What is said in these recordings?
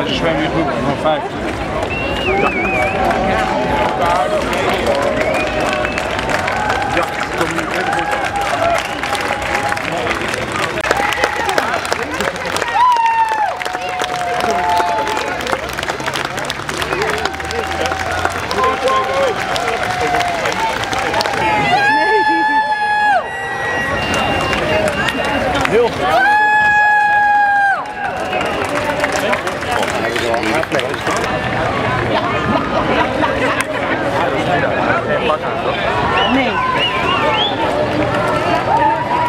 I just ran me a book from 5. Nee.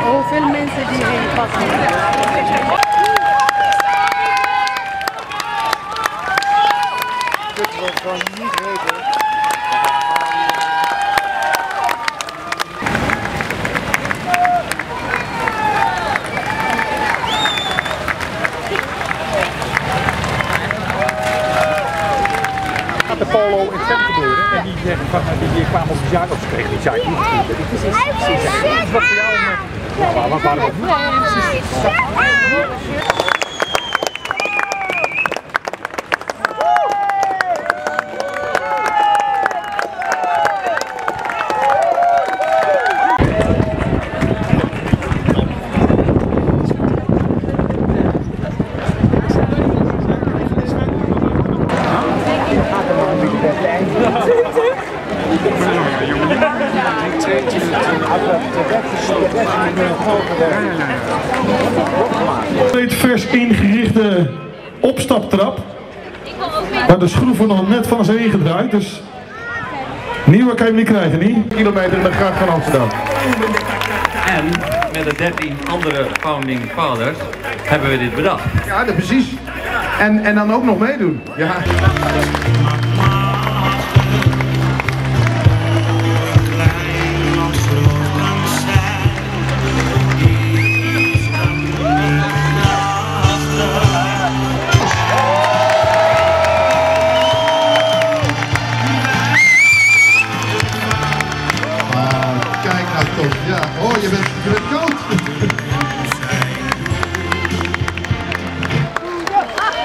Hoeveel mensen die heen passen. Dit was gewoon niet weten. De polo in Gent gebeuren en die zeggen van die kwamen als jaar of tegen die jaar niet. Dit is iets wat voor jou maar wat waren we? Een vers ingerichte opstaptrap, waar de schroeven nog net van zijn heen gedraaid, dus nieuwe kan je hem niet krijgen, niet? Kilometer in de gracht van Amsterdam. En met de 13 andere founding fathers hebben we dit bedacht. Ja, dat precies. En dan ook nog meedoen. Ja. Ja, oh, je bent koud.